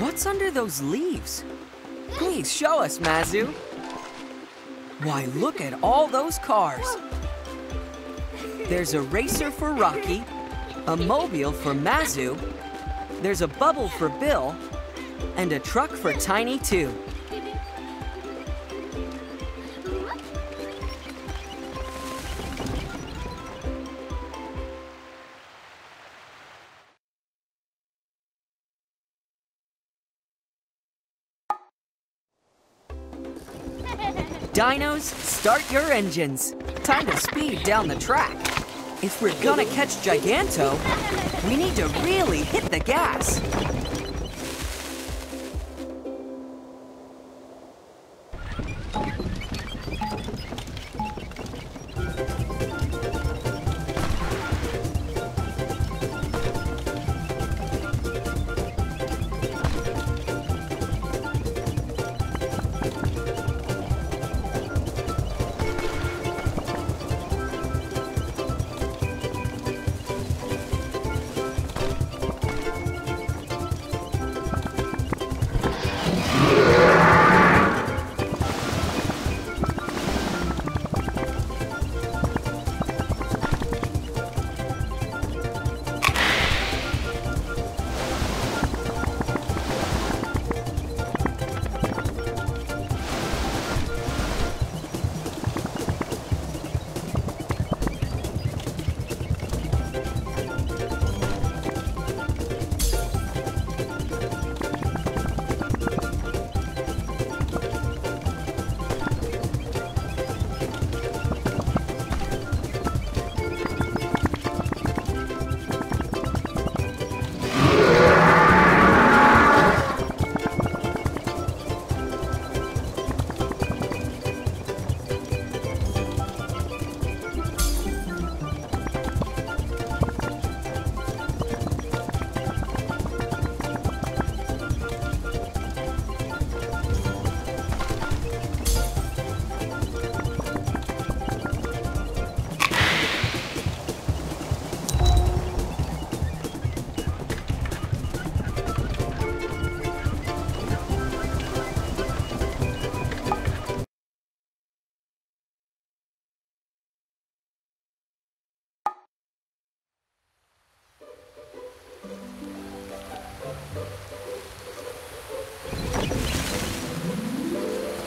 What's under those leaves? Please show us, Mazu. Why, look at all those cars. There's a racer for Rocky, a mobile for Mazu, there's a bubble for Bill, and a truck for Tiny, too. Dinos, start your engines. Time to speed down the track. If we're gonna catch Giganto, we need to really hit the gas.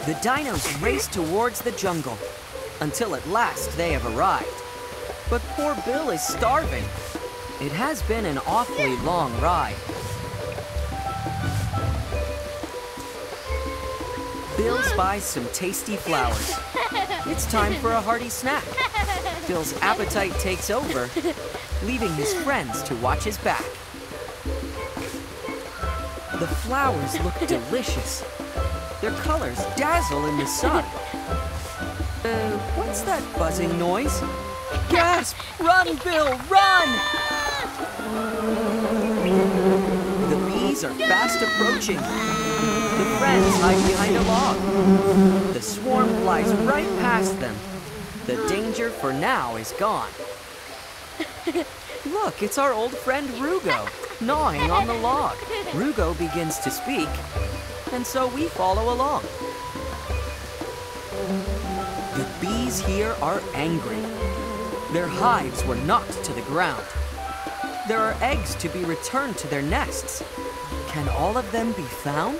The dinos race towards the jungle, until at last they have arrived. But poor Bill is starving. It has been an awfully long ride. Bill buys some tasty flowers. It's time for a hearty snack. Bill's appetite takes over, leaving his friends to watch his back. The flowers look delicious. Their colors dazzle in the sun. What's that buzzing noise? Gasp! Run, Bill, run! The bees are fast approaching. The friends hide behind a log. The swarm flies right past them. The danger for now is gone. Look, it's our old friend Rugo, gnawing on the log. Rugo begins to speak. And so we follow along. The bees here are angry. Their hives were knocked to the ground. There are eggs to be returned to their nests. Can all of them be found?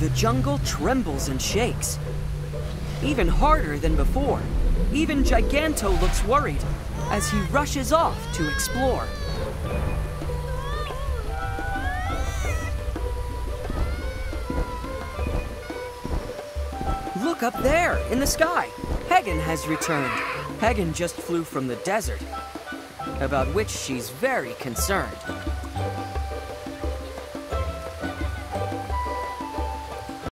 The jungle trembles and shakes. Even harder than before. Even Giganto looks worried as he rushes off to explore. Look up there in the sky. Hagan has returned. Hagan just flew from the desert, about which she's very concerned.